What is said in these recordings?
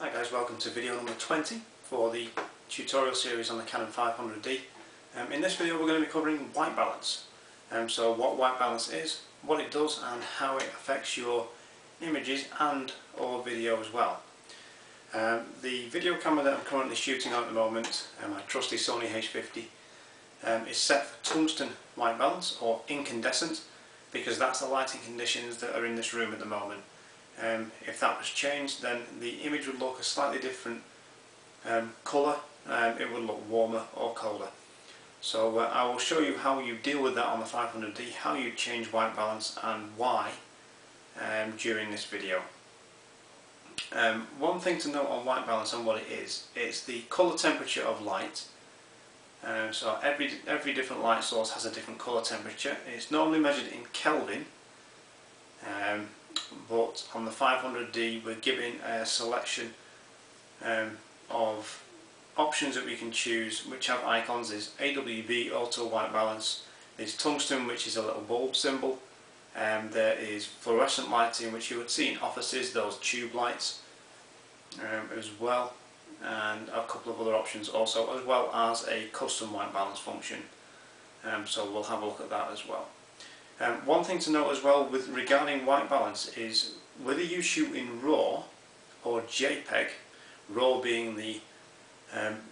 Hi guys, welcome to video number 20 for the tutorial series on the Canon 500D. In this video we're going to be covering white balance. So what white balance is, what it does and how it affects your images and or video as well. The video camera that I'm currently shooting on at the moment, my trusty Sony H50, is set for tungsten white balance or incandescent because that's the lighting conditions that are in this room at the moment. If that was changed, then the image would look a slightly different colour. It would look warmer or colder. So I will show you how you deal with that on the 500D, how you change white balance and why during this video. One thing to note on white balance and what it is, it's the colour temperature of light. So every different light source has a different colour temperature. It's normally measured in Kelvin. But on the 500D we're giving a selection of options that we can choose, which have icons as AWB, auto white balance, there's tungsten which is a little bulb symbol, there is fluorescent lighting which you would see in offices, those tube lights as well, and a couple of other options also, as well as a custom white balance function, so we'll have a look at that as well. One thing to note as well with regarding white balance is whether you shoot in RAW or JPEG, RAW being the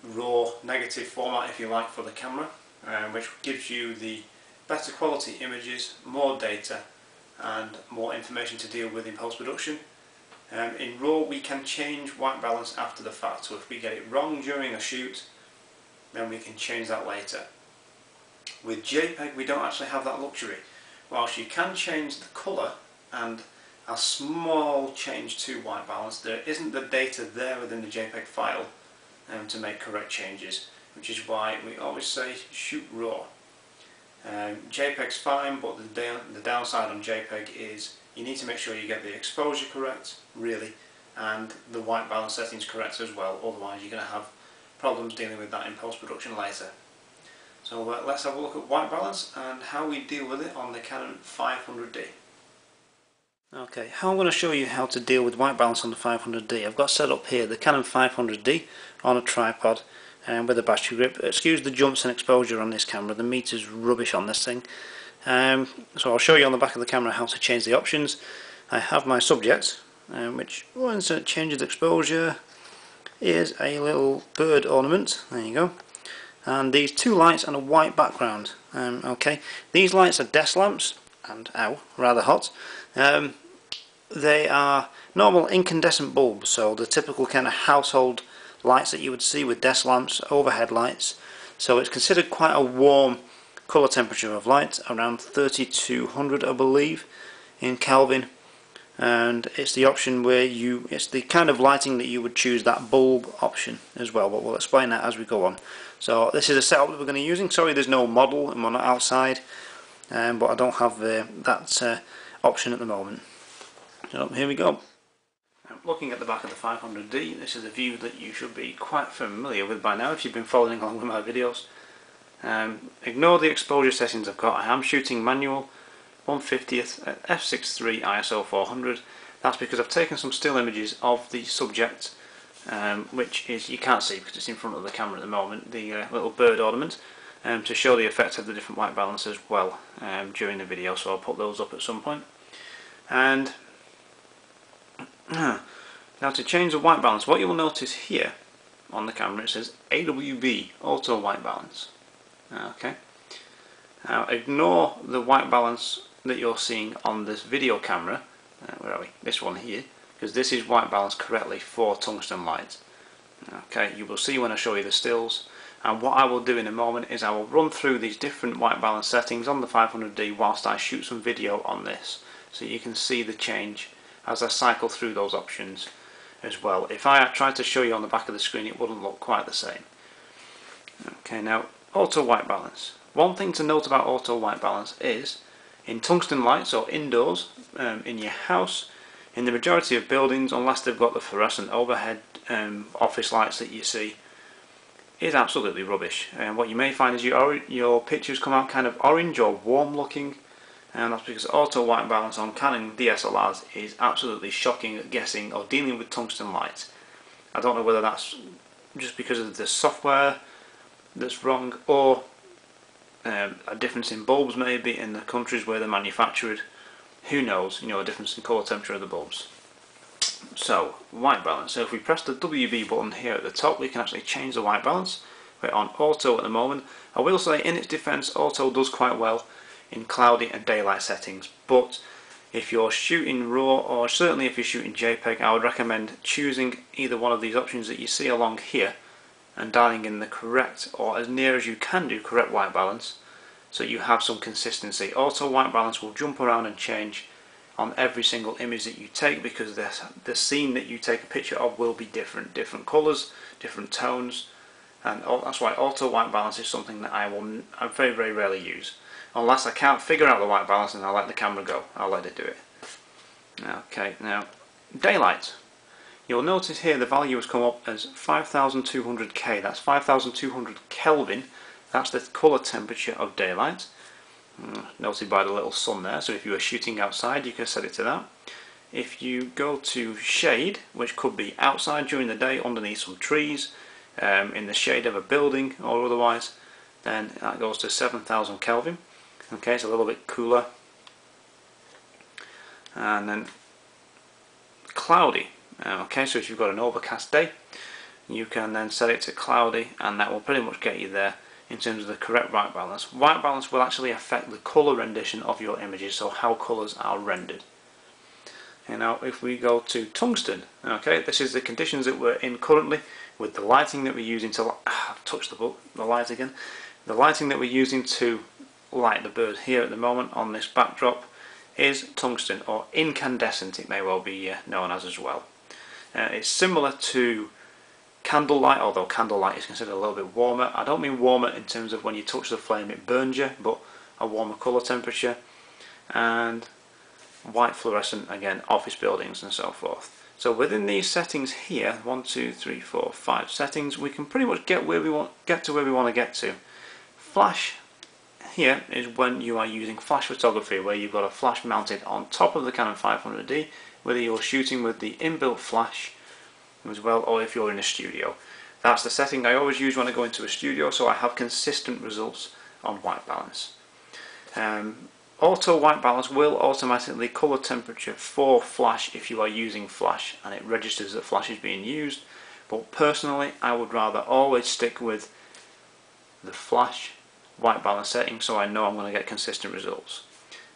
raw negative format if you like for the camera, which gives you the better quality images, more data and more information to deal with in post-production. In RAW we can change white balance after the fact, so if we get it wrong during a shoot then we can change that later. With JPEG we don't actually have that luxury. Whilst you can change the colour and a small change to white balance, there isn't the data there within the JPEG file to make correct changes, which is why we always say shoot RAW. JPEG's fine, but the downside on JPEG is you need to make sure you get the exposure correct, really, and the white balance settings correct as well, otherwise you're going to have problems dealing with that in post-production later. So let's have a look at white balance and how we deal with it on the Canon 500D. Okay, how I'm going to show you how to deal with white balance on the 500D. I've got set up here the Canon 500D on a tripod and with a battery grip. Excuse the jumps in exposure on this camera, the meter's rubbish on this thing. So I'll show you on the back of the camera how to change the options. I have my subject, which once it changes exposure is a little bird ornament, there you go. And these two lights and a white background. Okay, these lights are desk lamps, and ow, rather hot. They are normal incandescent bulbs, so the typical kind of household lights that you would see with desk lamps, overhead lights. So it's considered quite a warm colour temperature of light, around 3200, I believe, in Kelvin. And it's the option where it's the kind of lighting that you would choose, that bulb option as well, but we'll explain that as we go on. So this is a setup that we're going to be using. Sorry there's no model and we're not outside, but I don't have that option at the moment. So here we go. Looking at the back of the 500D, this is a view that you should be quite familiar with by now if you've been following along with my videos. Ignore the exposure settings I've got. I am shooting manual 1/50 at f/6.3 ISO 400. That's because I've taken some still images of the subject, which is, you can't see because it's in front of the camera at the moment, the little bird ornament, to show the effect of the different white balance as well during the video, so I'll put those up at some point. And now to change the white balance, what you will notice here on the camera, it says AWB, auto white balance. Okay. Now ignore the white balance that you're seeing on this video camera, where are we? This one here, because this is white balance correctly for tungsten light. Okay, you will see when I show you the stills, and what I will do in a moment is I will run through these different white balance settings on the 500D whilst I shoot some video on this, so you can see the change as I cycle through those options as well. If I tried to show you on the back of the screen it wouldn't look quite the same. Okay, now auto white balance. One thing to note about auto white balance is in tungsten lights or indoors, in your house, in the majority of buildings, unless they've got the fluorescent overhead office lights that you see, is absolutely rubbish. And what you may find is your pictures come out kind of orange or warm looking, and that's because auto white balance on Canon DSLRs is absolutely shocking at guessing or dealing with tungsten light. I don't know whether that's just because of the software that's wrong, or a difference in bulbs maybe in the countries where they're manufactured. Who knows, you know, a difference in colour temperature of the bulbs. So, white balance. So if we press the WB button here at the top, we can actually change the white balance. We're on auto at the moment. I will say, in its defence, auto does quite well in cloudy and daylight settings, but if you're shooting raw, or certainly if you're shooting JPEG, I would recommend choosing either one of these options that you see along here and dialing in the correct, or as near as you can do, correct white balance, so you have some consistency. Auto white balance will jump around and change on every single image that you take, because the scene that you take a picture of will be different, different colours, different tones, and that's why auto white balance is something that I very, very rarely use. Unless I can't figure out the white balance, and I'll let the camera go, I'll let it do it. Okay, now, daylight. You'll notice here the value has come up as 5200K, that's 5200 Kelvin, that's the colour temperature of daylight. Noted by the little sun there, so if you were shooting outside, you can set it to that. If you go to shade, which could be outside during the day, underneath some trees, in the shade of a building or otherwise, then that goes to 7000 Kelvin. Okay, it's a little bit cooler. And then cloudy. Okay, so if you've got an overcast day, you can then set it to cloudy, and that will pretty much get you there in terms of the correct white balance. White balance will actually affect the colour rendition of your images, so how colours are rendered. And now if we go to tungsten, okay, this is the conditions that we're in currently with the lighting that we're using to the lighting that we're using to light the bird here at the moment on this backdrop is tungsten, or incandescent it may well be known as well. It's similar to candlelight, although candlelight is considered a little bit warmer. I don't mean warmer in terms of when you touch the flame it burns you, but a warmer colour temperature. And white fluorescent, again, office buildings and so forth. So within these settings here, 1, 2, 3, 4, 5 settings, we can pretty much get where we want, get to where we want to get to. Flash here is when you are using flash photography, where you've got a flash mounted on top of the Canon 500D, whether you're shooting with the inbuilt flash as well, or if you're in a studio. That's the setting I always use when I go into a studio, so I have consistent results on white balance. Auto white balance will automatically colour temperature for flash if you are using flash, and it registers that flash is being used, but personally I would rather always stick with the flash white balance setting, so I know I'm going to get consistent results.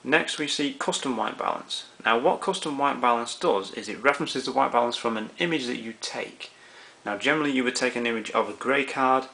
Next we see custom white balance. Now what custom white balance does is it references the white balance from an image that you take. Now generally you would take an image of a grey card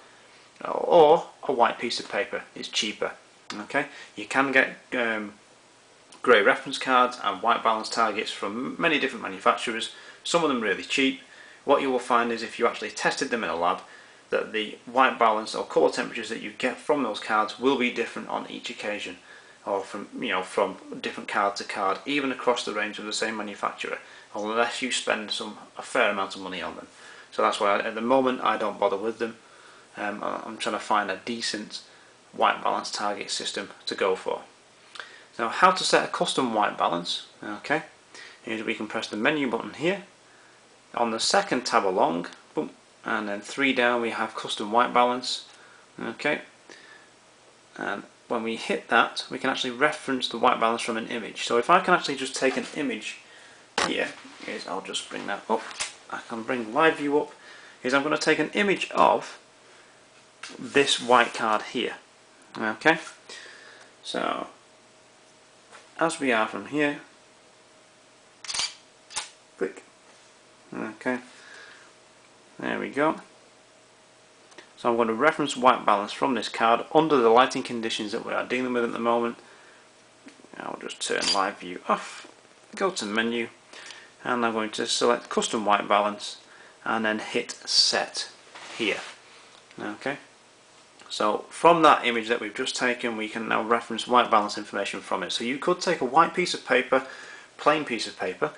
or a white piece of paper, it's cheaper. Okay, you can get grey reference cards and white balance targets from many different manufacturers, some of them really cheap. What you will find is if you actually tested them in a lab, that the white balance or colour temperatures that you get from those cards will be different on each occasion, or from, you know, from different card to card, even across the range of the same manufacturer, unless you spend a fair amount of money on them. So that's why at the moment I don't bother with them. I'm trying to find a decent white balance target system to go for. Now how to set a custom white balance, okay, is we can press the menu button here on the second tab along, boom, and then 3 down we have custom white balance. Okay, and when we hit that we can actually reference the white balance from an image. So if I can actually just take an image here, is I'll just bring that up, I can bring live view up, is I'm going to take an image of this white card here. Okay, so as we are from here, click, okay, there we go. So I'm going to reference white balance from this card under the lighting conditions that we are dealing with at the moment. I'll just turn live view off, go to menu, and I'm going to select custom white balance and then hit set here. Okay, so from that image that we've just taken, we can now reference white balance information from it. So you could take a white piece of paper, plain piece of paper,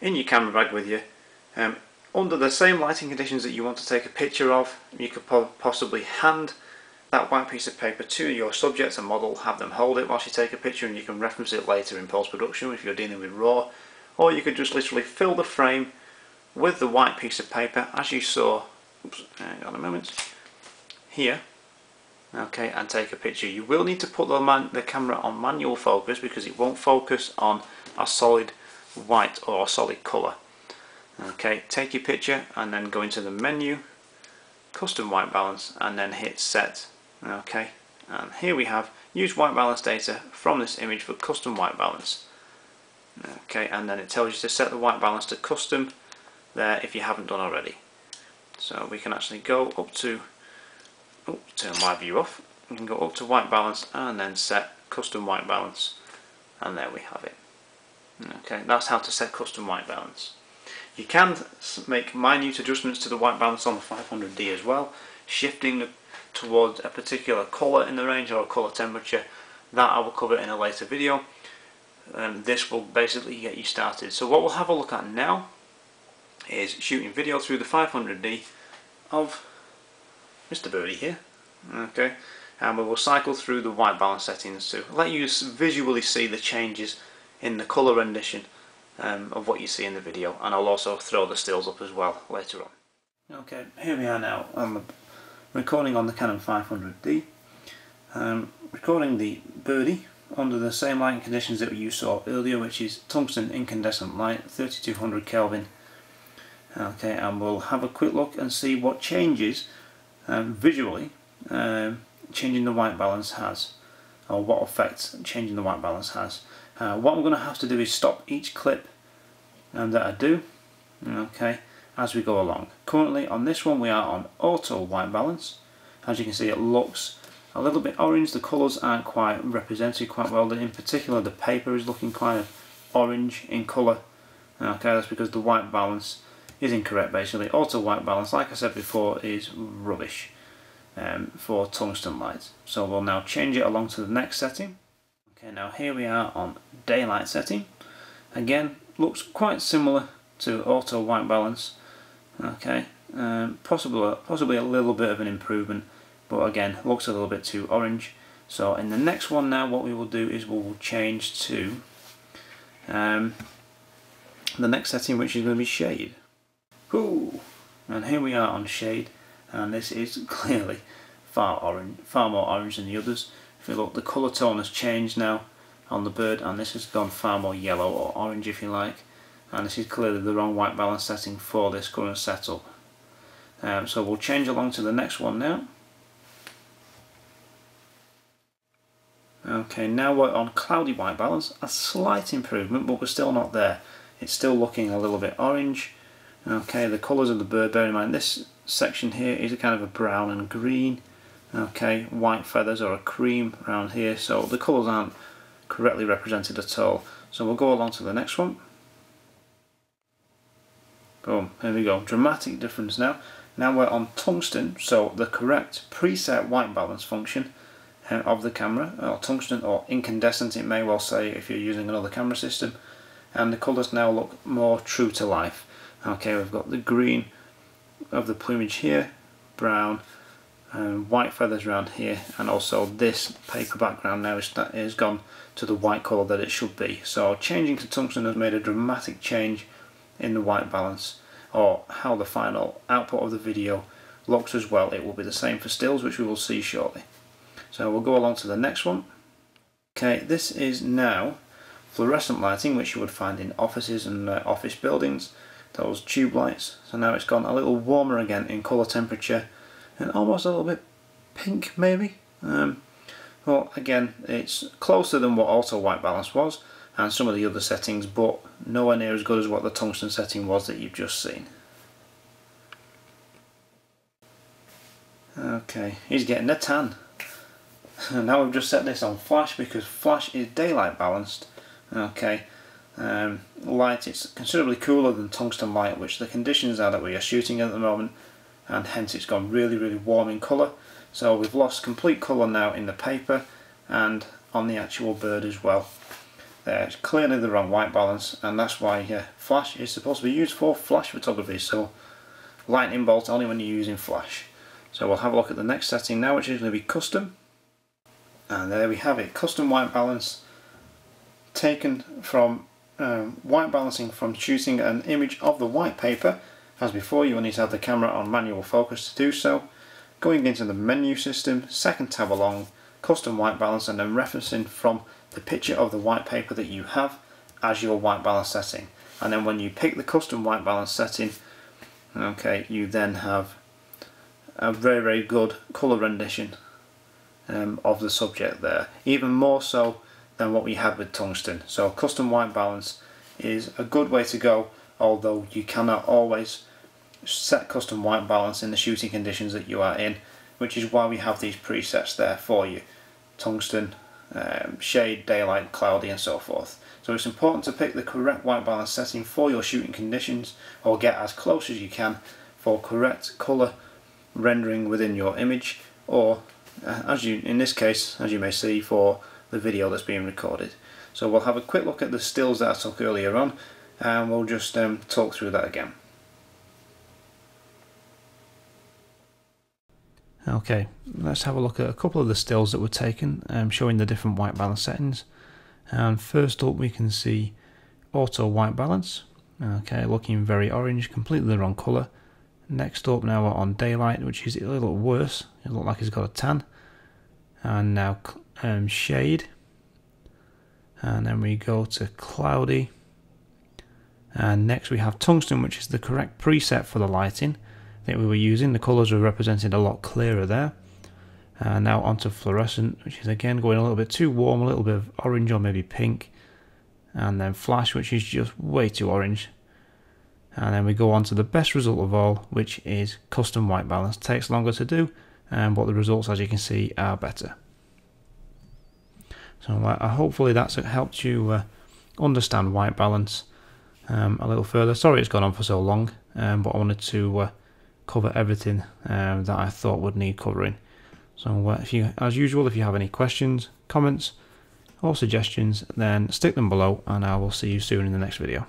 in your camera bag with you. Under the same lighting conditions that you want to take a picture of, you could possibly hand that white piece of paper to your subject and model, have them hold it whilst you take a picture, and you can reference it later in post-production if you're dealing with RAW. Or you could just literally fill the frame with the white piece of paper, as you saw, oops, hang on a moment, here, okay, and take a picture. You will need to put the camera on manual focus because it won't focus on a solid white or a solid colour. Okay, take your picture and then go into the menu, custom white balance, and then hit set. Okay, and here we have use white balance data from this image for custom white balance. Okay, and then it tells you to set the white balance to custom there if you haven't done already. So we can actually go up to, oh, turn my view off, you can go up to white balance and then set custom white balance, and there we have it. Okay, that's how to set custom white balance. You can make minute adjustments to the white balance on the 500D as well, shifting towards a particular colour in the range or a colour temperature. That I will cover in a later video. This will basically get you started. So what we'll have a look at now is shooting video through the 500D of Mr. Birdie here. Okay, and we will cycle through the white balance settings to let you visually see the changes in the colour rendition of what you see in the video, and I'll also throw the stills up as well later on. Okay, here we are now. I'm recording on the Canon 500D, recording the birdie under the same lighting conditions that you saw earlier, which is tungsten incandescent light, 3200 Kelvin. Okay, and we'll have a quick look and see what changes visually changing the white balance has, or what effects changing the white balance has. What I'm going to have to do is stop each clip that I do, okay, as we go along. Currently on this one we are on auto white balance. As you can see, it looks a little bit orange, the colours aren't quite represented quite well, in particular the paper is looking kind of orange in colour. Okay, that's because the white balance is incorrect basically. Auto white balance, like I said before, is rubbish for tungsten light. So we'll now change it along to the next setting. Okay, now here we are on daylight setting. Again, looks quite similar to auto white balance. Okay, possibly a little bit of an improvement, but again, looks a little bit too orange. So in the next one now, what we will do is we will change to the next setting, which is going to be shade. Ooh, and here we are on shade, and this is clearly far more orange than the others. If you look, the colour tone has changed now on the bird, and this has gone far more yellow or orange if you like, and this is clearly the wrong white balance setting for this current setup. So we'll change along to the next one now. Okay, now we're on cloudy white balance, a slight improvement, but we're still not there. It's still looking a little bit orange. Okay, the colours of the bird, bear in mind this section here is a kind of a brown and green. Okay, white feathers or a cream around here, so the colours aren't correctly represented at all. So we'll go along to the next one. Boom, there we go, dramatic difference now. Now we're on tungsten, so the correct preset white balance function of the camera, or tungsten or incandescent it may well say if you're using another camera system, and the colours now look more true to life. Okay, we've got the green of the plumage here, brown, white feathers around here, and also this paper background now is gone to the white colour that it should be. So changing to tungsten has made a dramatic change in the white balance, or how the final output of the video looks as well. It will be the same for stills, which we will see shortly. So we'll go along to the next one. Okay, this is now fluorescent lighting, which you would find in offices and office buildings, those tube lights. So now it's gone a little warmer again in colour temperature, and almost a little bit pink maybe. Well, again, it's closer than what auto white balance was and some of the other settings, but nowhere near as good as what the tungsten setting was that you've just seen. Okay, he's getting a tan. Now we've just set this on flash because flash is daylight balanced. Okay, light is considerably cooler than tungsten light, which the conditions are that we are shooting at the moment, and hence it's gone really, really warm in colour. So we've lost complete colour now in the paper and on the actual bird as well. There's clearly the wrong white balance, and that's why flash is supposed to be used for flash photography, so lightning bolt only when you're using flash. So we'll have a look at the next setting now, which is going to be custom. And there we have it, custom white balance taken from white balancing from choosing an image of the white paper. As before, you will need to have the camera on manual focus to do so. Going into the menu system, second tab along, custom white balance, and then referencing from the picture of the white paper that you have as your white balance setting. And then when you pick the custom white balance setting, okay, you then have a very, very good colour rendition of the subject there, even more so than what we had with tungsten. So custom white balance is a good way to go, although you cannot always set custom white balance in the shooting conditions that you are in, which is why we have these presets there for you: tungsten, shade, daylight, cloudy, and so forth. So it's important to pick the correct white balance setting for your shooting conditions, or get as close as you can for correct colour rendering within your image, or in this case, as you may see, for the video that's being recorded. So we'll have a quick look at the stills that I took earlier on, and we'll just talk through that again. Okay, let's have a look at a couple of the stills that were taken, showing the different white balance settings. And first up, we can see auto white balance. Okay, looking very orange, completely the wrong colour. Next up, now we're on daylight, which is a little worse. It looks like he's got a tan. And now shade. And then we go to cloudy. And next we have tungsten, which is the correct preset for the lighting that we were using. The colours were represented a lot clearer there. And now onto fluorescent, which is again going a little bit too warm, a little bit of orange or maybe pink. And then flash, which is just way too orange. And then we go on to the best result of all, which is custom white balance. Takes longer to do, but the results, as you can see, are better. So hopefully that's helped you understand white balance a little further. Sorry it's gone on for so long, but I wanted to cover everything that I thought would need covering. So as usual, if you have any questions, comments or suggestions, then stick them below, and I will see you soon in the next video.